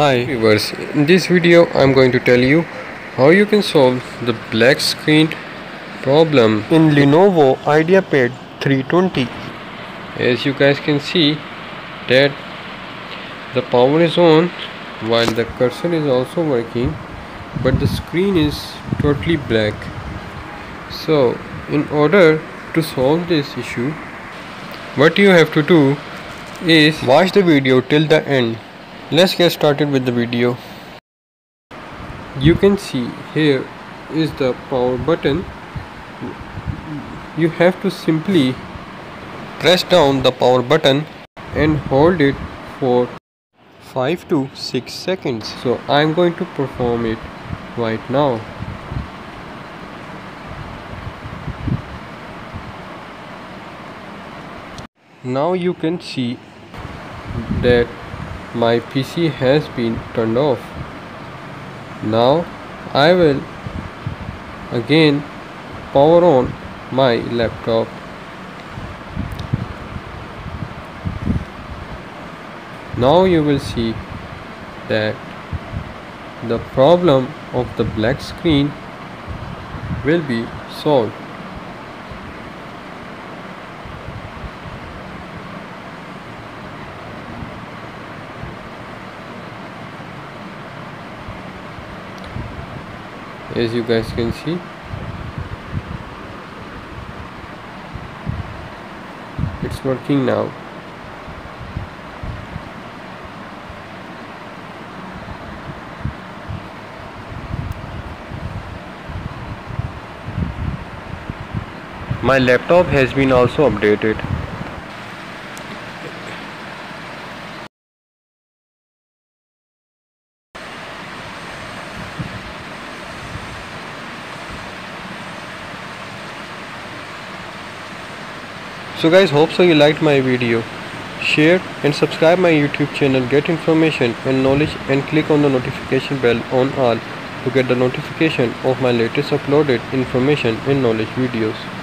Hi viewers, in this video I'm going to tell you how you can solve the black screen problem in Lenovo IdeaPad 320. As you guys can see that the power is on while the cursor is also working, but the screen is totally black. So in order to solve this issue, what you have to do is watch the video till the end. Let's get started with the video. You can see here is the power button. You have to simply press down the power button and hold it for 5 to 6 seconds. So I'm going to perform it right now. Now you can see that my PC has been turned off. Now I will again power on my laptop. Now you will see that the problem of the black screen will be solved. As you guys can see, it's working now. My laptop has been also updated. So guys, hope so you liked my video. Share and subscribe my YouTube channel, get information and knowledge, and click on the notification bell on all to get the notification of my latest uploaded information and knowledge videos.